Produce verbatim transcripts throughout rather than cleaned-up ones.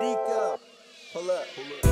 Deco. Pull up, pull up.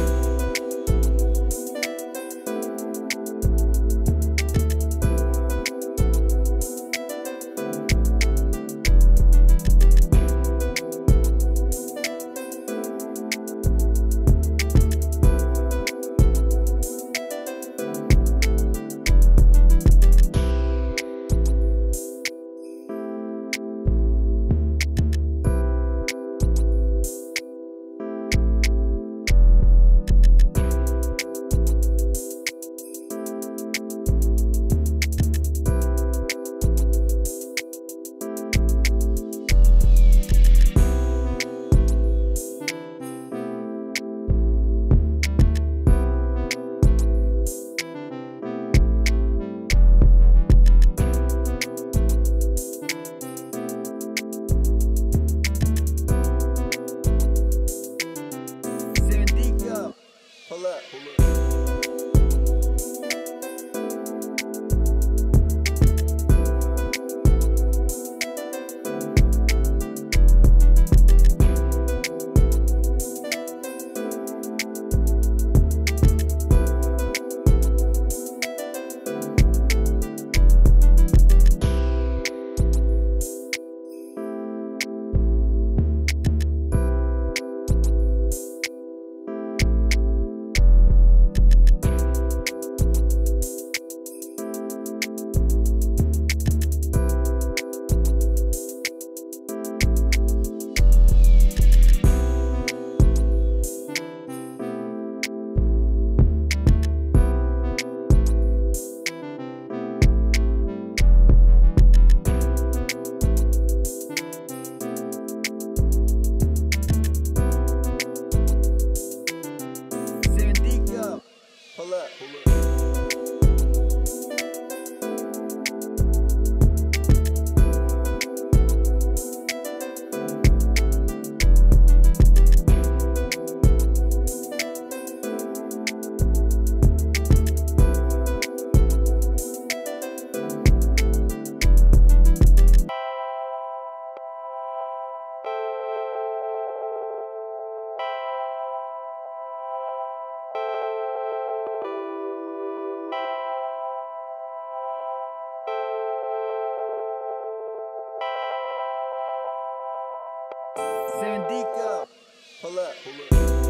Pull up, pull up. Pull up, pull up. Lil Tecca, pull up, pull up.